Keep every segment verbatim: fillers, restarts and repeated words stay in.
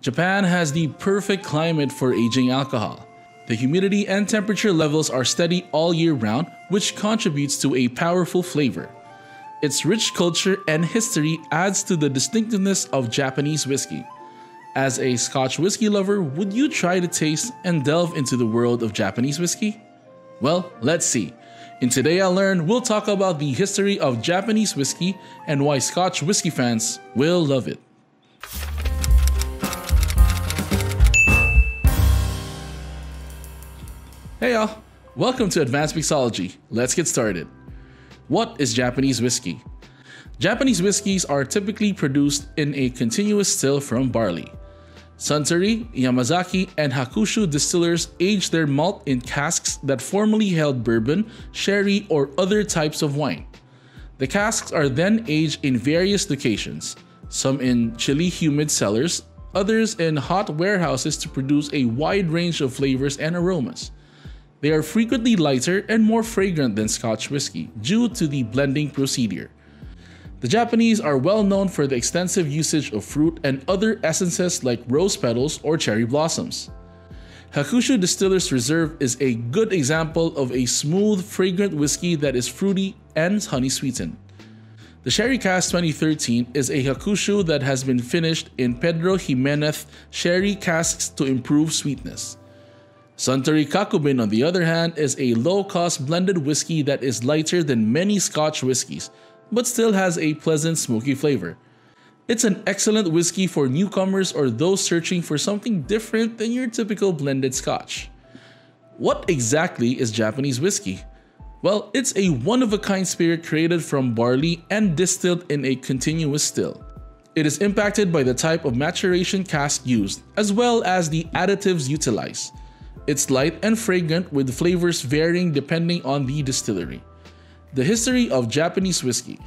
Japan has the perfect climate for aging alcohol. The humidity and temperature levels are steady all year round, which contributes to a powerful flavor. Its rich culture and history adds to the distinctiveness of Japanese whiskey. As a Scotch whiskey lover, would you try to taste and delve into the world of Japanese whiskey? Well, let's see. In Today I Learned, we'll talk about the history of Japanese whiskey and why Scotch whiskey fans will love it. Hey y'all, welcome to Advanced Mixology. Let's get started. What is Japanese whiskey? Japanese whiskeys are typically produced in a continuous still from barley. Suntory, Yamazaki, and Hakushu distillers age their malt in casks that formerly held bourbon, sherry, or other types of wine. The casks are then aged in various locations, some in chilly humid cellars, others in hot warehouses to produce a wide range of flavors and aromas. They are frequently lighter and more fragrant than Scotch whiskey due to the blending procedure. The Japanese are well known for the extensive usage of fruit and other essences like rose petals or cherry blossoms. Hakushu Distillers Reserve is a good example of a smooth, fragrant whiskey that is fruity and honey-sweetened. The Sherry Cask twenty thirteen is a Hakushu that has been finished in Pedro Ximenez sherry casks to improve sweetness. Suntory Kakubin, on the other hand, is a low-cost blended whiskey that is lighter than many Scotch whiskies, but still has a pleasant smoky flavor. It's an excellent whiskey for newcomers or those searching for something different than your typical blended Scotch. What exactly is Japanese whiskey? Well, it's a one-of-a-kind spirit created from barley and distilled in a continuous still. It is impacted by the type of maturation cask used, as well as the additives utilized. It's light and fragrant with flavors varying depending on the distillery. The history of Japanese whiskey.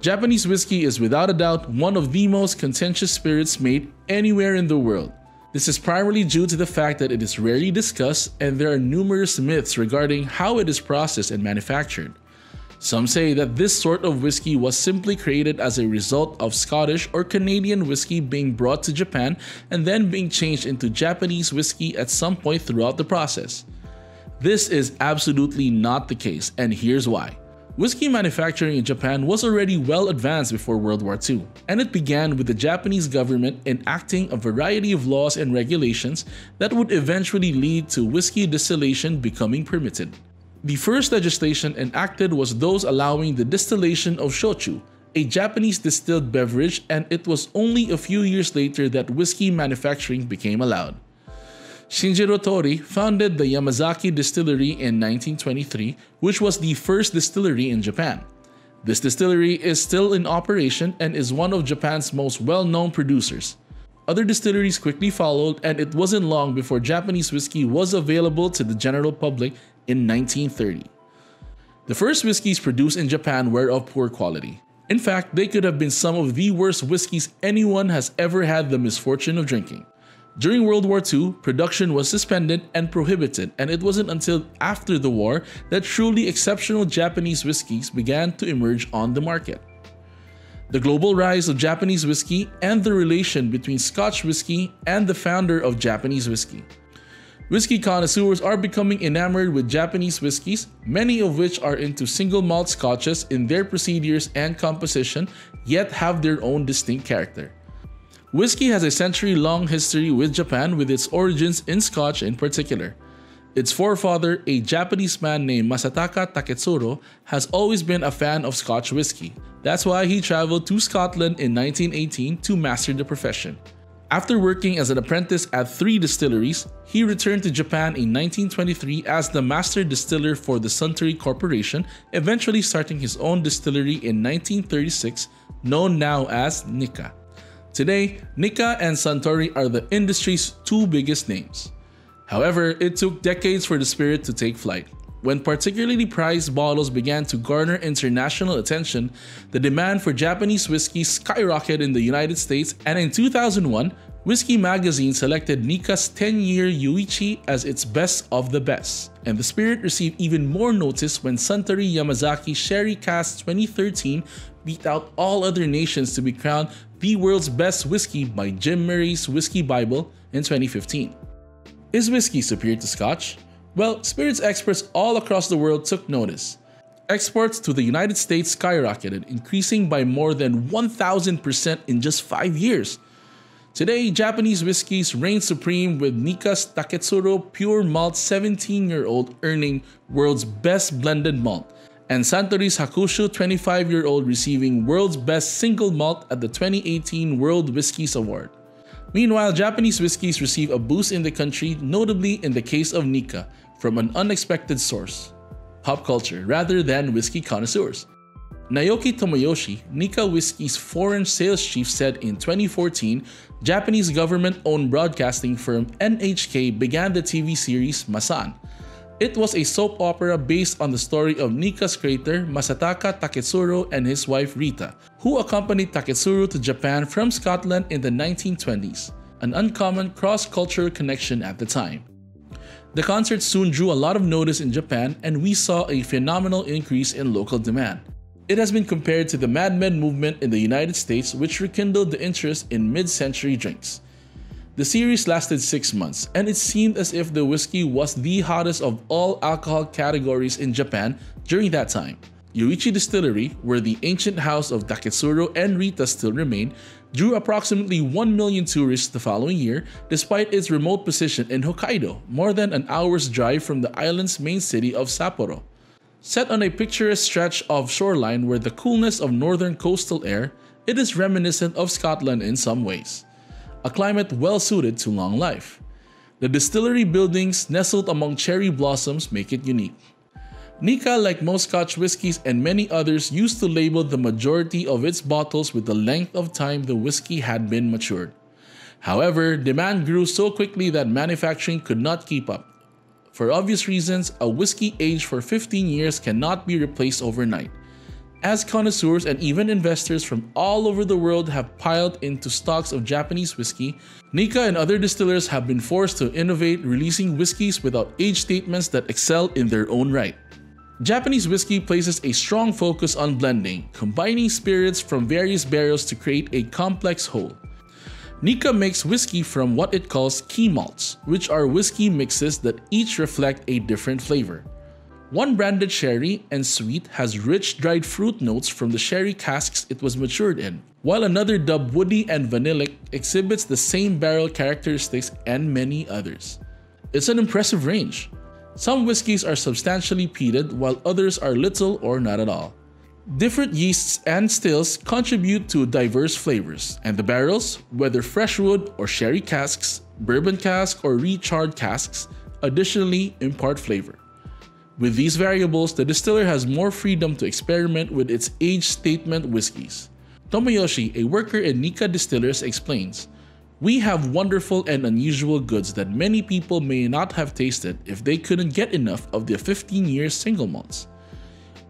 Japanese whiskey is without a doubt one of the most contentious spirits made anywhere in the world. This is primarily due to the fact that it is rarely discussed and there are numerous myths regarding how it is processed and manufactured. Some say that this sort of whiskey was simply created as a result of Scottish or Canadian whiskey being brought to Japan and then being changed into Japanese whiskey at some point throughout the process. This is absolutely not the case, and here's why. Whiskey manufacturing in Japan was already well advanced before World War Two, and it began with the Japanese government enacting a variety of laws and regulations that would eventually lead to whiskey distillation becoming permitted. The first legislation enacted was those allowing the distillation of shochu, a Japanese distilled beverage, and it was only a few years later that whiskey manufacturing became allowed. Shinjiro Torii founded the Yamazaki Distillery in nineteen twenty-three, which was the first distillery in Japan. This distillery is still in operation and is one of Japan's most well-known producers. Other distilleries quickly followed, and it wasn't long before Japanese whiskey was available to the general public in nineteen thirty. The first whiskeys produced in Japan were of poor quality. In fact, they could have been some of the worst whiskeys anyone has ever had the misfortune of drinking. During World War Two, production was suspended and prohibited, and it wasn't until after the war that truly exceptional Japanese whiskeys began to emerge on the market. The global rise of Japanese whiskey and the relation between Scotch whiskey and the founder of Japanese whiskey. Whiskey connoisseurs are becoming enamored with Japanese whiskies, many of which are into single malt scotches in their procedures and composition, yet have their own distinct character. Whiskey has a century-long history with Japan, with its origins in Scotch in particular. Its forefather, a Japanese man named Masataka Taketsuru, has always been a fan of Scotch whiskey. That's why he traveled to Scotland in nineteen eighteen to master the profession. After working as an apprentice at three distilleries, he returned to Japan in nineteen twenty-three as the master distiller for the Suntory Corporation, eventually starting his own distillery in nineteen thirty-six, known now as Nikka. Today, Nikka and Suntory are the industry's two biggest names. However, it took decades for the spirit to take flight. When particularly prized bottles began to garner international attention, the demand for Japanese whiskey skyrocketed in the United States, and in two thousand one, Whiskey Magazine selected Nikka's ten year Yoichi as its best of the best, and the spirit received even more notice when Suntory Yamazaki Sherry Cask twenty thirteen beat out all other nations to be crowned the world's best whiskey by Jim Murray's Whiskey Bible in twenty fifteen. Is whiskey superior to Scotch? Well, spirits experts all across the world took notice. Exports to the United States skyrocketed, increasing by more than one thousand percent in just five years. Today, Japanese whiskeys reign supreme, with Nikka's Taketsuru Pure Malt seventeen year old earning World's Best Blended Malt, and Suntory's Hakushu twenty-five year old receiving World's Best Single Malt at the twenty eighteen World Whiskies Award. Meanwhile, Japanese whiskeys receive a boost in the country, notably in the case of Nikka, from an unexpected source: pop culture, rather than whiskey connoisseurs. Naoki Tomoyoshi, Nikka Whiskey's foreign sales chief, said in twenty fourteen, Japanese government-owned broadcasting firm N H K began the T V series Masan. It was a soap opera based on the story of Nikka's creator Masataka Taketsuru and his wife Rita, who accompanied Taketsuru to Japan from Scotland in the nineteen twenties, an uncommon cross-cultural connection at the time. The concert soon drew a lot of notice in Japan, and we saw a phenomenal increase in local demand. It has been compared to the Mad Men movement in the United States, which rekindled the interest in mid-century drinks. The series lasted six months, and it seemed as if the whiskey was the hottest of all alcohol categories in Japan during that time. Yoichi Distillery, where the ancient house of Taketsuru and Rita still remain, drew approximately one million tourists the following year, despite its remote position in Hokkaido, more than an hour's drive from the island's main city of Sapporo. Set on a picturesque stretch of shoreline with the coolness of northern coastal air, it is reminiscent of Scotland in some ways, a climate well suited to long life. The distillery buildings, nestled among cherry blossoms, make it unique. Nikka, like most Scotch whiskies and many others, used to label the majority of its bottles with the length of time the whiskey had been matured. However, demand grew so quickly that manufacturing could not keep up. For obvious reasons, a whiskey aged for fifteen years cannot be replaced overnight, as connoisseurs and even investors from all over the world have piled into stocks of Japanese whiskey. Nikka and other distillers have been forced to innovate, releasing whiskeys without age statements that excel in their own right. Japanese whiskey places a strong focus on blending, combining spirits from various barrels to create a complex whole. Nikka makes whiskey from what it calls key malts, which are whiskey mixes that each reflect a different flavor. One branded sherry and sweet has rich dried fruit notes from the sherry casks it was matured in, while another dubbed woody and vanillic exhibits the same barrel characteristics, and many others. It's an impressive range. Some whiskeys are substantially peated, while others are little or not at all. Different yeasts and stills contribute to diverse flavors, and the barrels, whether fresh wood or sherry casks, bourbon cask or recharred casks, additionally impart flavor. With these variables, the distiller has more freedom to experiment with its age statement whiskeys. Tomoyoshi, a worker in Nikka Distillers, explains, "We have wonderful and unusual goods that many people may not have tasted if they couldn't get enough of their fifteen year single malts.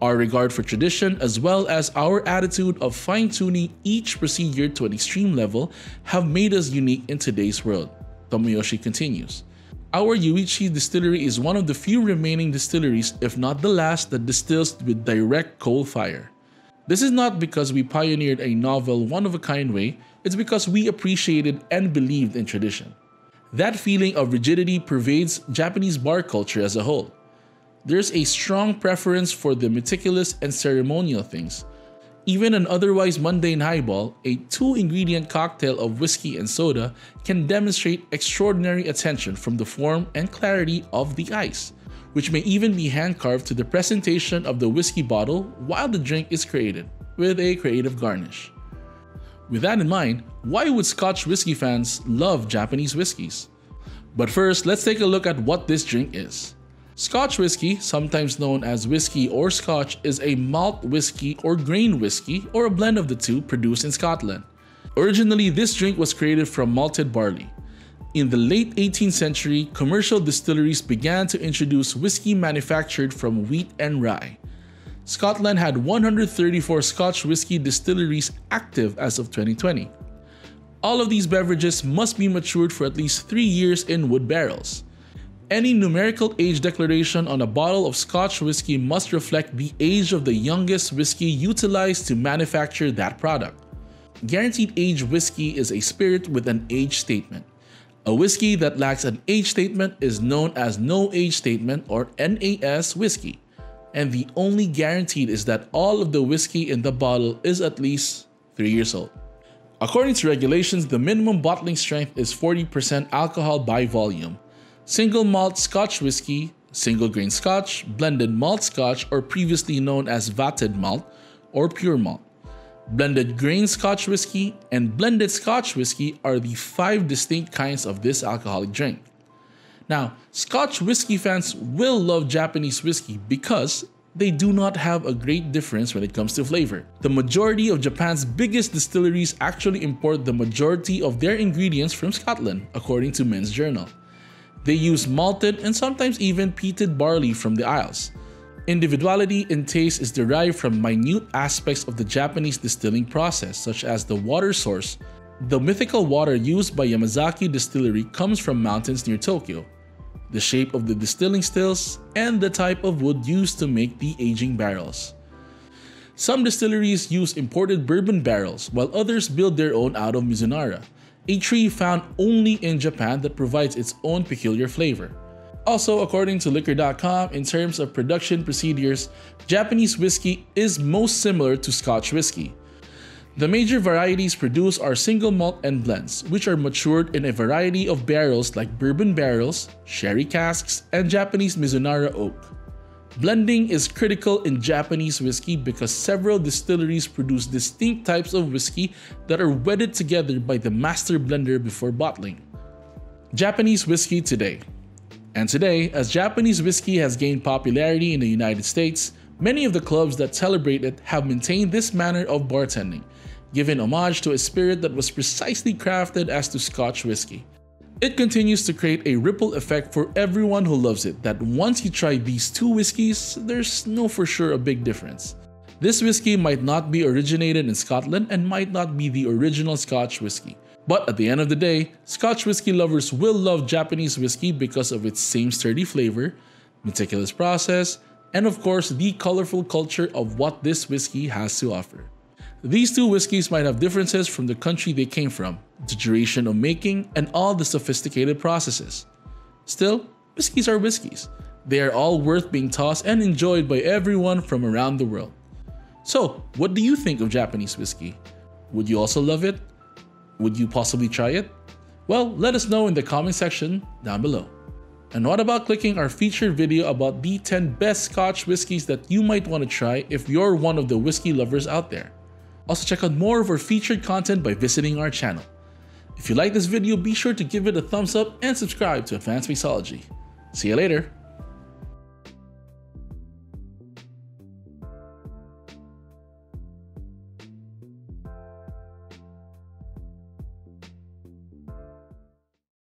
Our regard for tradition, as well as our attitude of fine-tuning each procedure to an extreme level, have made us unique in today's world," Tomoyoshi continues. "Our Yuichi distillery is one of the few remaining distilleries, if not the last, that distills with direct coal fire. This is not because we pioneered a novel, one-of-a-kind way, it's because we appreciated and believed in tradition. That feeling of rigidity pervades Japanese bar culture as a whole. There's a strong preference for the meticulous and ceremonial things. Even an otherwise mundane highball, a two ingredient cocktail of whiskey and soda, can demonstrate extraordinary attention, from the form and clarity of the ice, which may even be hand-carved, to the presentation of the whiskey bottle while the drink is created, with a creative garnish." With that in mind, why would Scotch whiskey fans love Japanese whiskeys? But first, let's take a look at what this drink is. Scotch whiskey, sometimes known as whiskey or Scotch, is a malt whiskey or grain whiskey, or a blend of the two, produced in Scotland. Originally, this drink was created from malted barley. In the late eighteenth century, commercial distilleries began to introduce whiskey manufactured from wheat and rye. Scotland had one hundred thirty-four Scotch whiskey distilleries active as of twenty twenty. All of these beverages must be matured for at least three years in wood barrels. Any numerical age declaration on a bottle of Scotch whiskey must reflect the age of the youngest whiskey utilized to manufacture that product. Guaranteed age whiskey is a spirit with an age statement. A whiskey that lacks an age statement is known as no age statement or N A S whiskey. And the only guaranteed is that all of the whiskey in the bottle is at least three years old. According to regulations, the minimum bottling strength is forty percent alcohol by volume. Single malt Scotch whiskey, single grain Scotch, blended malt Scotch, or previously known as vatted malt or pure malt. Blended grain Scotch whiskey and blended Scotch whiskey are the five distinct kinds of this alcoholic drink. Now, Scotch whiskey fans will love Japanese whiskey because they do not have a great difference when it comes to flavor. The majority of Japan's biggest distilleries actually import the majority of their ingredients from Scotland, according to Men's Journal. They use malted and sometimes even peated barley from the Isles. Individuality in taste is derived from minute aspects of the Japanese distilling process, such as the water source. The mythical water used by Yamazaki Distillery comes from mountains near Tokyo, the shape of the distilling stills, and the type of wood used to make the aging barrels. Some distilleries use imported bourbon barrels, while others build their own out of mizunara, a tree found only in Japan that provides its own peculiar flavor. Also, according to liquor dot com, in terms of production procedures, Japanese whiskey is most similar to Scotch whiskey. The major varieties produced are single malt and blends, which are matured in a variety of barrels like bourbon barrels, sherry casks, and Japanese mizunara oak. Blending is critical in Japanese whiskey because several distilleries produce distinct types of whiskey that are wedded together by the master blender before bottling. Japanese whiskey today. And today, as Japanese whiskey has gained popularity in the United States, many of the clubs that celebrate it have maintained this manner of bartending, giving homage to a spirit that was precisely crafted as to Scotch whiskey. It continues to create a ripple effect for everyone who loves it, that once you try these two whiskeys, there's no for sure a big difference. This whiskey might not be originated in Scotland and might not be the original Scotch whiskey. But at the end of the day, Scotch whiskey lovers will love Japanese whiskey because of its same sturdy flavor, meticulous process, and of course the colorful culture of what this whiskey has to offer. These two whiskeys might have differences from the country they came from, the duration of making, and all the sophisticated processes. Still, whiskeys are whiskeys. They are all worth being tossed and enjoyed by everyone from around the world. So, what do you think of Japanese whiskey? Would you also love it? Would you possibly try it? Well, let us know in the comment section down below. And what about clicking our featured video about the ten best Scotch whiskies that you might want to try if you're one of the whiskey lovers out there. Also check out more of our featured content by visiting our channel. If you like this video, be sure to give it a thumbs up and subscribe to Advanced Mixology. See you later!